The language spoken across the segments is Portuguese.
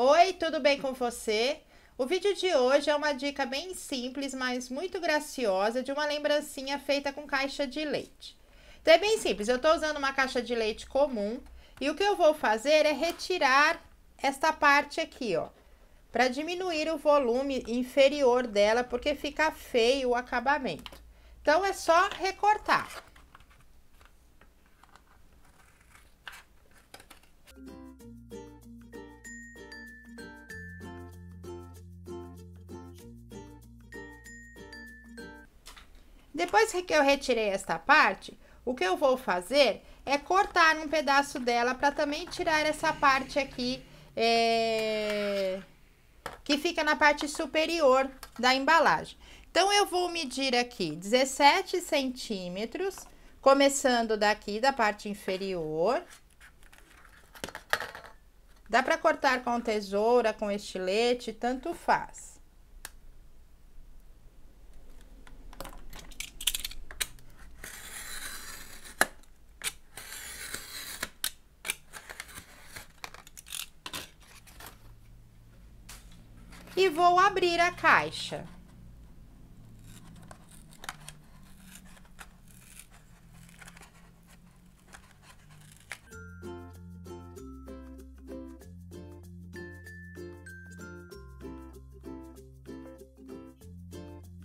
Oi, tudo bem com você? O vídeo de hoje é uma dica bem simples, mas muito graciosa, de uma lembrancinha feita com caixa de leite. Então, é bem simples, eu estou usando uma caixa de leite comum e o que eu vou fazer é retirar esta parte aqui, ó, para diminuir o volume inferior dela, porque fica feio o acabamento. Então, é só recortar. Depois que eu retirei esta parte, o que eu vou fazer é cortar um pedaço dela para também tirar essa parte aqui que fica na parte superior da embalagem. Então, eu vou medir aqui 17 centímetros, começando daqui da parte inferior. Dá para cortar com tesoura, com estilete, tanto faz. E vou abrir a caixa.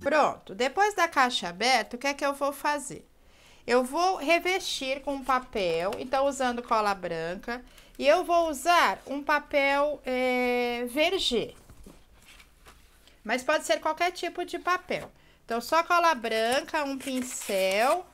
Pronto, depois da caixa aberta, o que é que eu vou fazer? Eu vou revestir com papel, então usando cola branca, e eu vou usar um papel vergê. Mas pode ser qualquer tipo de papel. Então, só cola branca, um pincel.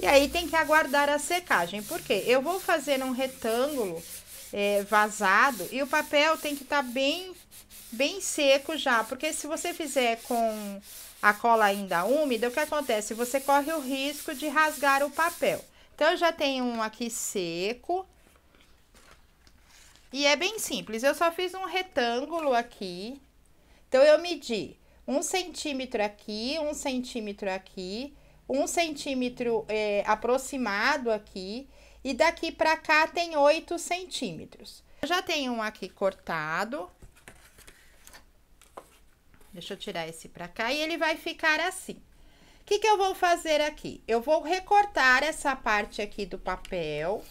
E aí, tem que aguardar a secagem, porque eu vou fazer um retângulo vazado e o papel tem que estar bem seco já, porque se você fizer com a cola ainda úmida, o que acontece? Você corre o risco de rasgar o papel. Então, eu já tenho um aqui seco e é bem simples, eu só fiz um retângulo aqui. Então, eu medi 1 centímetro aqui, 1 centímetro aqui, 1 centímetro aproximado aqui, e daqui pra cá tem 8 centímetros. Eu já tenho um aqui cortado. Deixa eu tirar esse pra cá e ele vai ficar assim. O que que eu vou fazer aqui? Eu vou recortar essa parte aqui do papel,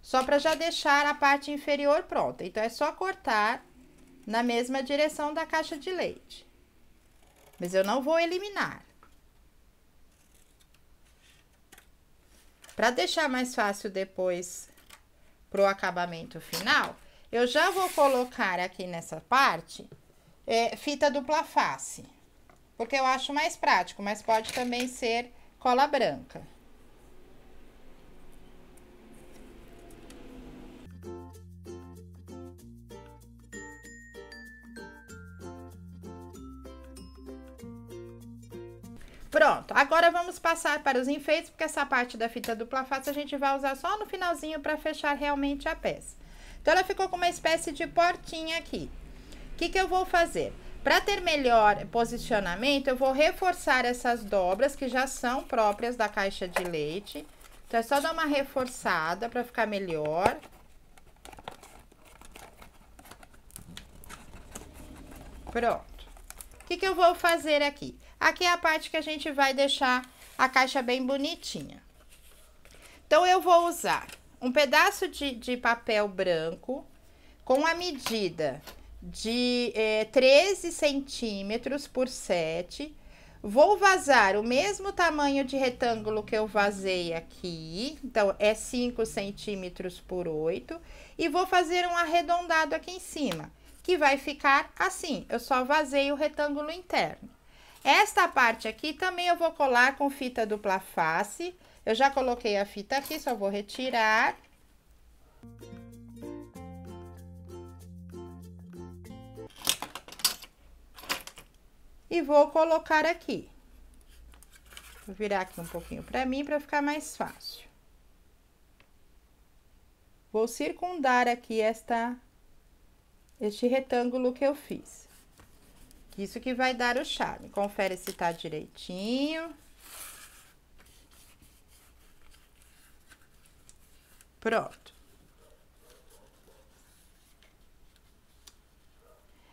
só pra já deixar a parte inferior pronta. Então, é só cortar na mesma direção da caixa de leite. Mas eu não vou eliminar. Para deixar mais fácil depois pro acabamento final, eu já vou colocar aqui nessa parte fita dupla face, porque eu acho mais prático, mas pode também ser cola branca. Pronto, agora vamos passar para os enfeites, porque essa parte da fita dupla face a gente vai usar só no finalzinho para fechar realmente a peça. Então, ela ficou com uma espécie de portinha aqui. O que que eu vou fazer? Para ter melhor posicionamento, eu vou reforçar essas dobras que já são próprias da caixa de leite. Então, é só dar uma reforçada para ficar melhor. Pronto. O que que eu vou fazer aqui? Aqui é a parte que a gente vai deixar a caixa bem bonitinha. Então, eu vou usar um pedaço de papel branco com a medida de 13 centímetros por 7. Vou vazar o mesmo tamanho de retângulo que eu vazei aqui. Então, é 5 centímetros por 8. E vou fazer um arredondado aqui em cima, que vai ficar assim. Eu só vazei o retângulo interno. Esta parte aqui também eu vou colar com fita dupla face, Eu já coloquei a fita aqui, só vou retirar. E vou colocar aqui. Vou virar aqui um pouquinho pra mim, pra ficar mais fácil. Vou circundar aqui este retângulo que eu fiz. Isso que vai dar o charme. Confere se tá direitinho. Pronto.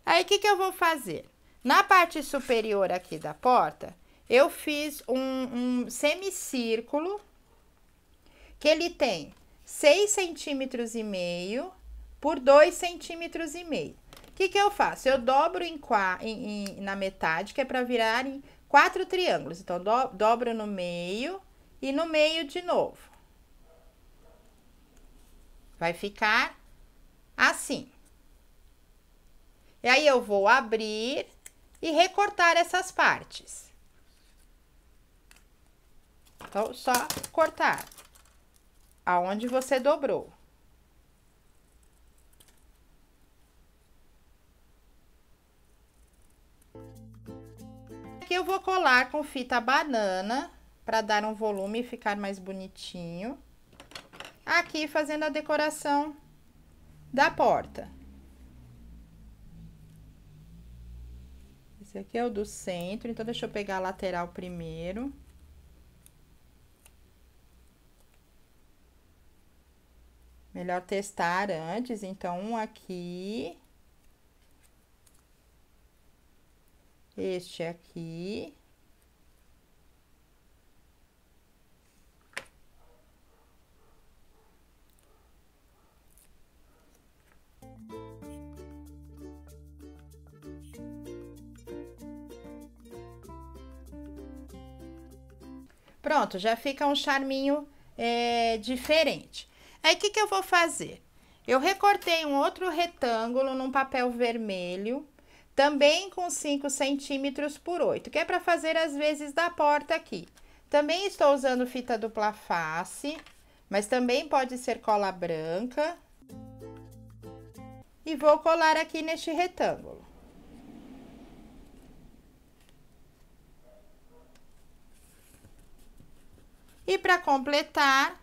Aí, o que que eu vou fazer? Na parte superior aqui da porta, eu fiz um semicírculo, que ele tem 6,5 cm por 2,5 cm. O que que eu faço? Eu dobro na metade, que é para virar em 4 triângulos. Então, dobro no meio e no meio de novo. Vai ficar assim. E aí, eu vou abrir e recortar essas partes. Então, só cortar aonde você dobrou. Aqui eu vou colar com fita banana para dar um volume e ficar mais bonitinho. Aqui fazendo a decoração da porta. Esse aqui é o do centro, então deixa eu pegar a lateral primeiro. Melhor testar antes, então, um aqui. Este aqui. Pronto, já fica um charminho diferente. Aí, o que que eu vou fazer? Eu recortei um outro retângulo num papel vermelho, também com 5 cm por 8, que é para fazer as vezes da porta aqui. Também estou usando fita dupla face, mas também pode ser cola branca. E vou colar aqui neste retângulo. E para completar,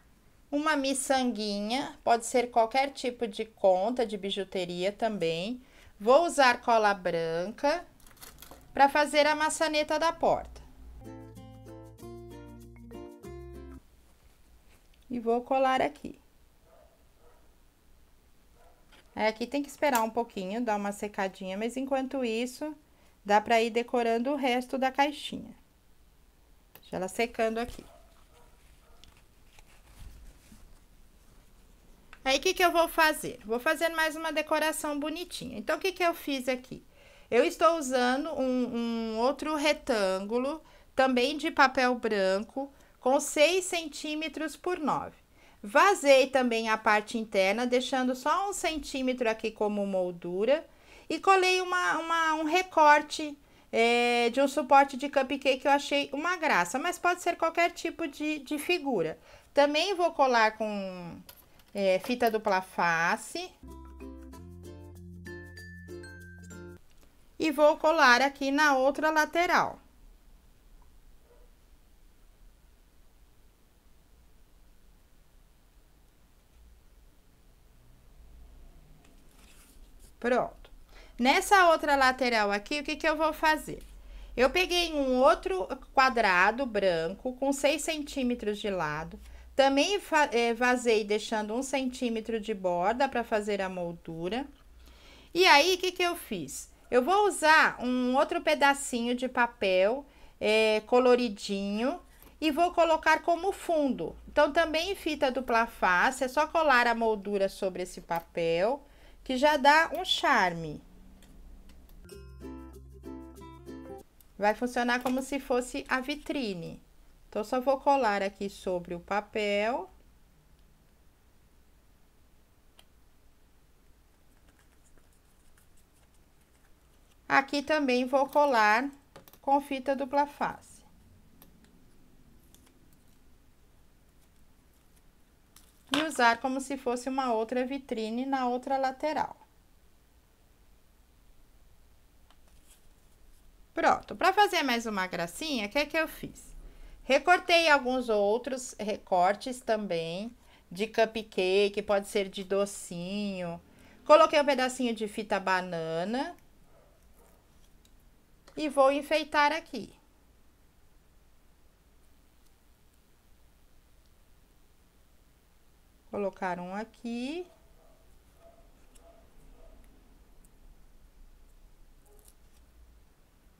uma miçanguinha, pode ser qualquer tipo de conta de bijuteria também. Vou usar cola branca para fazer a maçaneta da porta. E vou colar aqui. Aí, aqui tem que esperar um pouquinho, dar uma secadinha, mas enquanto isso, dá para ir decorando o resto da caixinha. Deixa ela secando aqui. Aí, o que que eu vou fazer? Vou fazer mais uma decoração bonitinha. Então, o que que eu fiz aqui? Eu estou usando um outro retângulo, também de papel branco, com 6 cm por 9. Vazei também a parte interna, deixando só 1 cm aqui como moldura. E colei um recorte de um suporte de cupcake que eu achei uma graça. Mas pode ser qualquer tipo de figura. Também vou colar com... fita dupla face e vou colar aqui na outra lateral. Pronto. Nessa outra lateral aqui, o que que eu vou fazer? Eu peguei um outro quadrado branco com 6 cm de lado. Também vazei deixando 1 cm de borda para fazer a moldura. E aí, o que que eu fiz? Eu vou usar um outro pedacinho de papel coloridinho e vou colocar como fundo. Então, também fita dupla face, é só colar a moldura sobre esse papel, que já dá um charme. Vai funcionar como se fosse a vitrine. Então, só vou colar aqui sobre o papel. Aqui também vou colar com fita dupla face. usar como se fosse uma outra vitrine na outra lateral. Pronto, para fazer mais uma gracinha, o que é que eu fiz? Recortei alguns outros recortes também, de cupcake, pode ser de docinho. Coloquei um pedacinho de fita banana. E vou enfeitar aqui. Colocar um aqui.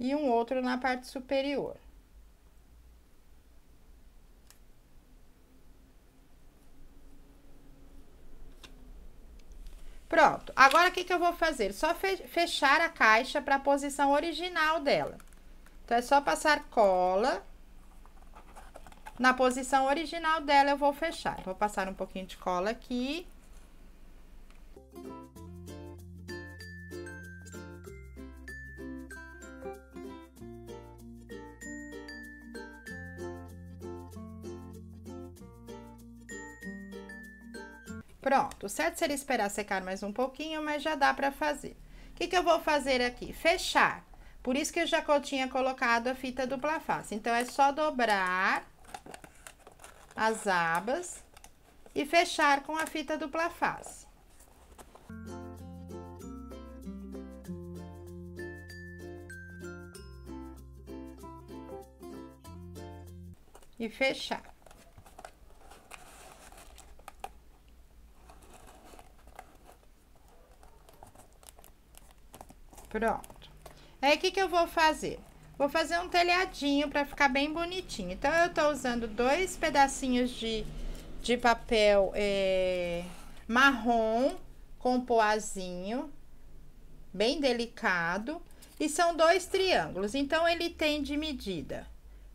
E um outro na parte superior. Pronto, agora o que que eu vou fazer? Só fechar a caixa para a posição original dela. Então, é só passar cola. Na posição original dela eu vou fechar. Vou passar um pouquinho de cola aqui. Pronto, o certo seria esperar secar mais um pouquinho, mas já dá pra fazer. O que que eu vou fazer aqui? Fechar. Por isso que eu já tinha colocado a fita dupla face. Então, é só dobrar as abas e fechar com a fita dupla face. E fechar. Pronto. Aí, o que que eu vou fazer? Vou fazer um telhadinho para ficar bem bonitinho. Então, eu tô usando dois pedacinhos de papel marrom com poazinho, bem delicado. E são dois triângulos, então ele tem de medida.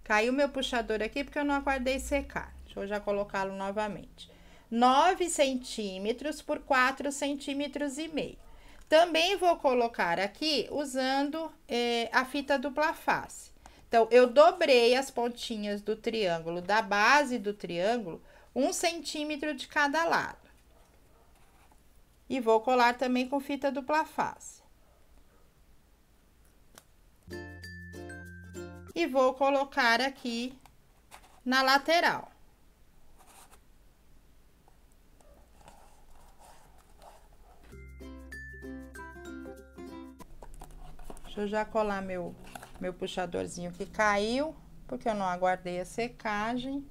Caiu meu puxador aqui porque eu não aguardei secar. Deixa eu já colocá-lo novamente. 9 centímetros por 4 centímetros e meio. Também vou colocar aqui usando a fita dupla face. Então, eu dobrei as pontinhas do triângulo, da base do triângulo, 1 centímetro de cada lado. E vou colar também com fita dupla face. E vou colocar aqui na lateral. Deixa eu já colar meu puxadorzinho que caiu, porque eu não aguardei a secagem.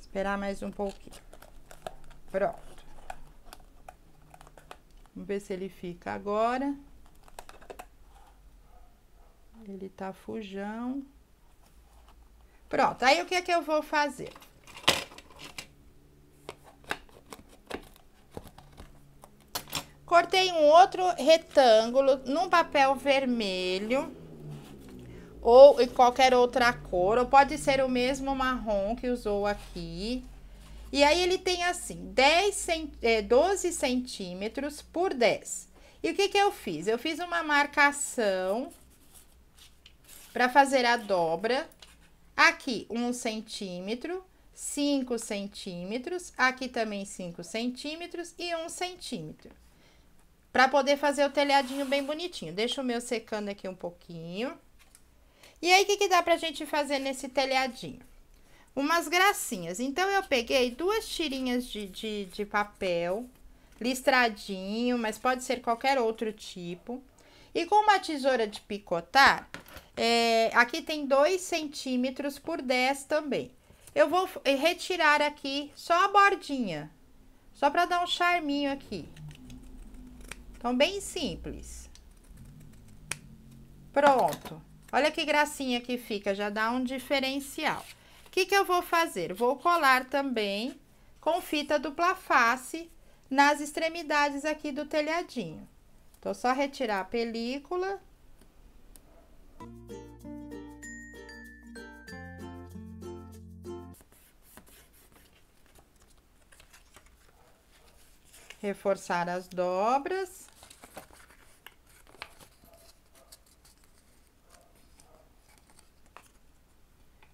Esperar mais um pouquinho. Pronto. Vamos ver se ele fica agora. Ele tá fujão. Pronto, aí o que é que eu vou fazer? Cortei um outro retângulo num papel vermelho ou em qualquer outra cor, ou pode ser o mesmo marrom que usou aqui. E aí ele tem assim, 12 centímetros por 10. E o que que eu fiz? Eu fiz uma marcação para fazer a dobra. Aqui, 1 centímetro, 5 centímetros, aqui também 5 centímetros e 1 centímetro. Para poder fazer o telhadinho bem bonitinho. Deixa o meu secando aqui um pouquinho. E aí, o que que dá pra gente fazer nesse telhadinho? Umas gracinhas. Então, eu peguei duas tirinhas de papel, listradinho, mas pode ser qualquer outro tipo. E com uma tesoura de picotar... aqui tem 2 centímetros por 10 também. Eu vou retirar aqui só a bordinha, só para dar um charminho aqui. Então, bem simples. Pronto. Olha que gracinha que fica, já dá um diferencial. O que que eu vou fazer? Vou colar também com fita dupla face nas extremidades aqui do telhadinho. Então, só retirar a película... Reforçar as dobras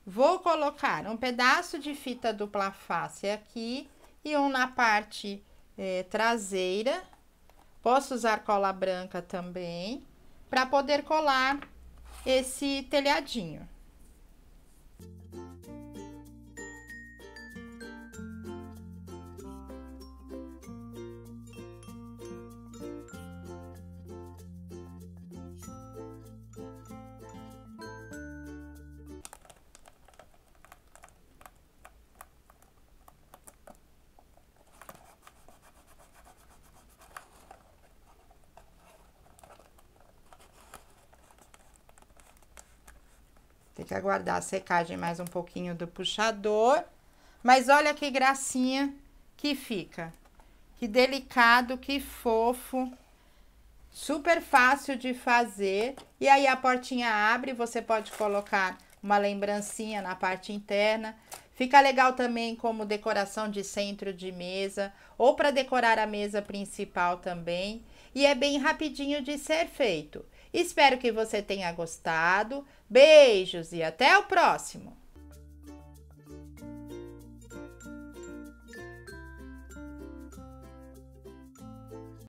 Vou colocar um pedaço de fita dupla face aqui e um na parte traseira. Posso usar cola branca também, para poder colar esse telhadinho. Tem que aguardar a secagem mais um pouquinho do puxador. Mas olha que gracinha que fica. Que delicado, que fofo. Super fácil de fazer. E aí a portinha abre, você pode colocar uma lembrancinha na parte interna. Fica legal também como decoração de centro de mesa ou para decorar a mesa principal também. E é bem rapidinho de ser feito. Espero que você tenha gostado. Beijos e até o próximo!